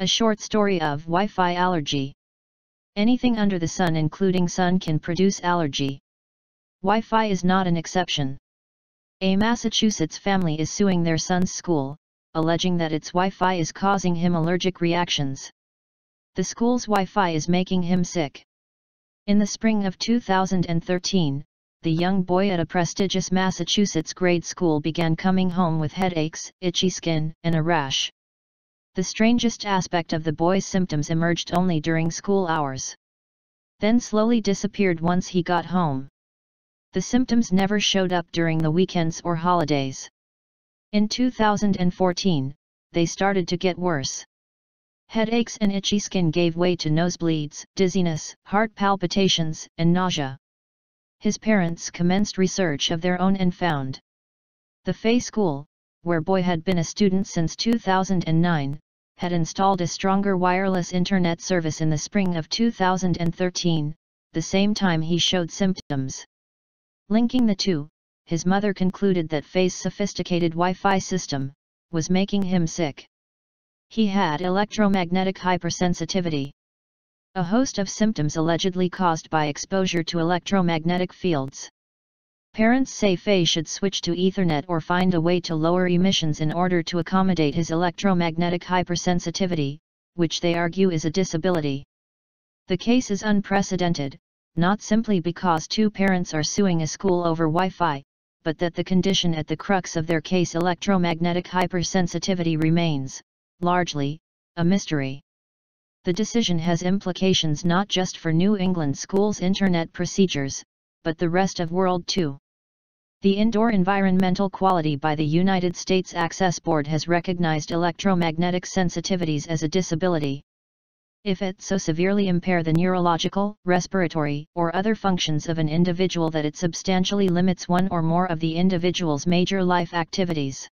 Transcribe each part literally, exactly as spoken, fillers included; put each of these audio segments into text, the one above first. A short story of Wi-Fi allergy. Anything under the sun, including sun, can produce allergy. Wi-Fi is not an exception. A Massachusetts family is suing their son's school, alleging that its Wi-Fi is causing him allergic reactions. The school's Wi-Fi is making him sick. In the spring of two thousand thirteen, the young boy at a prestigious Massachusetts grade school began coming home with headaches, itchy skin, and a rash. The strangest aspect of the boy's symptoms emerged only during school hours, then slowly disappeared once he got home. The symptoms never showed up during the weekends or holidays. In two thousand fourteen, they started to get worse. Headaches and itchy skin gave way to nosebleeds, dizziness, heart palpitations, and nausea. His parents commenced research of their own and found the Fay School, where boy had been a student since two thousand nine, had installed a stronger wireless internet service in the spring of two thousand thirteen, the same time he showed symptoms. Linking the two, his mother concluded that Fay's sophisticated Wi-Fi system was making him sick. He had electromagnetic hypersensitivity, a host of symptoms allegedly caused by exposure to electromagnetic fields. Parents say Fay should switch to Ethernet or find a way to lower emissions in order to accommodate his electromagnetic hypersensitivity, which they argue is a disability. The case is unprecedented, not simply because two parents are suing a school over Wi-Fi, but that the condition at the crux of their case, electromagnetic hypersensitivity, remains, largely, a mystery. The decision has implications not just for New England schools' internet procedures, but the rest of the world too. The Indoor Environmental Quality by the United States Access Board has recognized electromagnetic sensitivities as a disability. If it so severely impair the neurological, respiratory, or other functions of an individual that it substantially limits one or more of the individual's major life activities.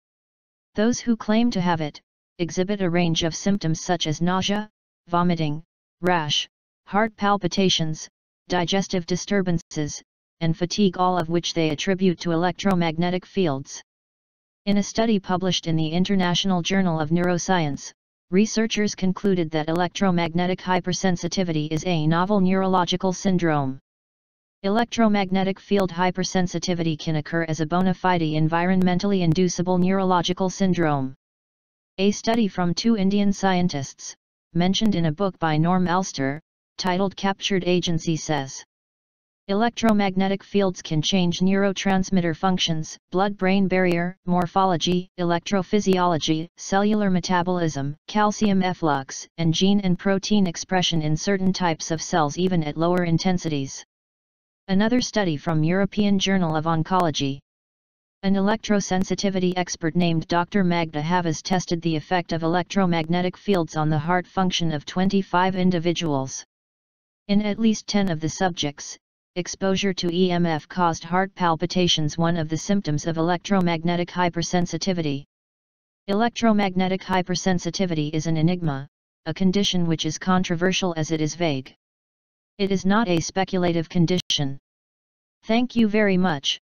Those who claim to have it exhibit a range of symptoms such as nausea, vomiting, rash, heart palpitations, digestive disturbances, and fatigue, all of which they attribute to electromagnetic fields. In a study published in the International Journal of Neuroscience, researchers concluded that electromagnetic hypersensitivity is a novel neurological syndrome. Electromagnetic field hypersensitivity can occur as a bona fide environmentally inducible neurological syndrome. A study from two Indian scientists, mentioned in a book by Norm Alster, titled Captured Agency, says, electromagnetic fields can change neurotransmitter functions, blood-brain barrier, morphology, electrophysiology, cellular metabolism, calcium efflux, and gene and protein expression in certain types of cells even at lower intensities. Another study from European Journal of Oncology. An electrosensitivity expert named Doctor Magda Havas tested the effect of electromagnetic fields on the heart function of twenty-five individuals. In at least ten of the subjects, exposure to E M F caused heart palpitations, one of the symptoms of electromagnetic hypersensitivity. Electromagnetic hypersensitivity is an enigma, a condition which is controversial as it is vague. It is not a speculative condition. Thank you very much.